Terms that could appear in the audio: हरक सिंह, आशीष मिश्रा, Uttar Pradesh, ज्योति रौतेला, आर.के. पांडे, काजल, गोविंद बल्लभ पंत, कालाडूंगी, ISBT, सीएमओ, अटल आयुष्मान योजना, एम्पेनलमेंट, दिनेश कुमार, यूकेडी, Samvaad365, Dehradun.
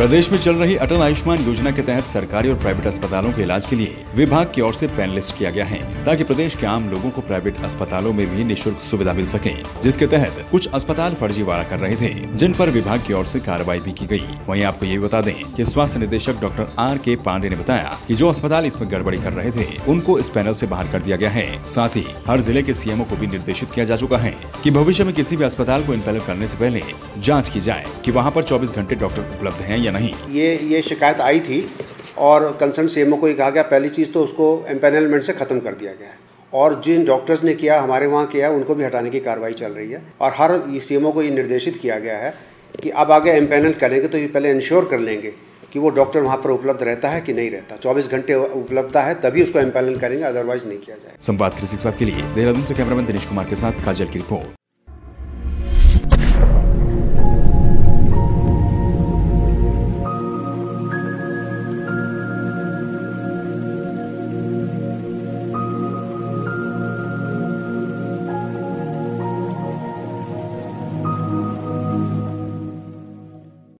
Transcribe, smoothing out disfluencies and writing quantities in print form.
प्रदेश में चल रही अटल आयुष्मान योजना के तहत सरकारी और प्राइवेट अस्पतालों के इलाज के लिए विभाग की ओर से पैन लिस्ट किया गया है ताकि प्रदेश के आम लोगों को प्राइवेट अस्पतालों में भी निःशुल्क सुविधा मिल सके, जिसके तहत कुछ अस्पताल फर्जीवाड़ा कर रहे थे, जिन पर विभाग की ओर से कार्रवाई भी की गई। वहीं आपको ये बता दें कि स्वास्थ्य निदेशक डॉक्टर आर.के. पांडे ने बताया कि जो अस्पताल इसमें गड़बड़ी कर रहे थे उनको इस पैनल से बाहर कर दिया गया है। साथ ही हर जिले के सीएमओ को भी निर्देशित किया जा चुका है कि भविष्य में किसी भी अस्पताल को इन पैनल करने से पहले जांच की जाए कि वहां पर 24 घंटे डॉक्टर उपलब्ध हैं या नहीं। ये शिकायत आई थी और कंसर्न सीएमओ को ये कहा गया, पहली चीज तो उसको एम्पेनलमेंट से खत्म कर दिया गया है और जिन डॉक्टर्स ने किया हमारे वहाँ किया उनको भी हटाने की कार्रवाई चल रही है और हर सीएमओ को ये निर्देशित किया गया है कि अब आगे एम्पेनल करेंगे तो ये पहले इंश्योर कर लेंगे कि वो डॉक्टर वहाँ पर उपलब्ध रहता है कि नहीं रहता। 24 घंटे उपलब्धता है तभी उसको एम्पेनल करेंगे, अदरवाइज नहीं किया जाएगा। संवाद 365 के लिए देहरादून से कैमरामैन दिनेश कुमार के साथ काजल की रिपोर्ट।